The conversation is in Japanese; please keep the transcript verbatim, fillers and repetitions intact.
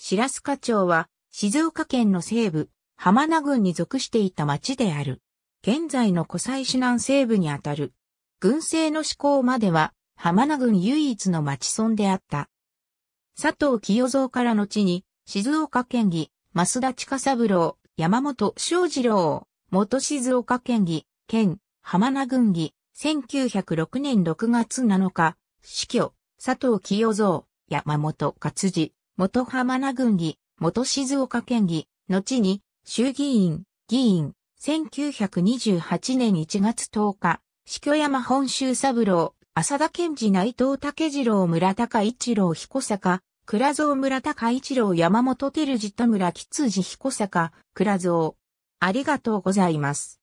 白須賀町は静岡県の西部、浜名郡に属していた町である。現在の湖西市南西部にあたる。郡制の施行までは浜名郡唯一の町村であった。佐藤清三から後に静岡県議、増田親三郎、山本翔二郎、元静岡県議、県、浜名郡議、せんきゅうひゃくろくねんろくがつなのか、死去、佐藤清三、山本勝次、元浜名郡議、元静岡県議、後に衆議院、議員、せんきゅうひゃくにじゅうはちねんいちがつとおか、死去山本周三郎、浅田賢治内藤武次郎村高一郎彦坂、倉蔵村高一郎山本照次田村吉次彦坂、倉蔵。ありがとうございます。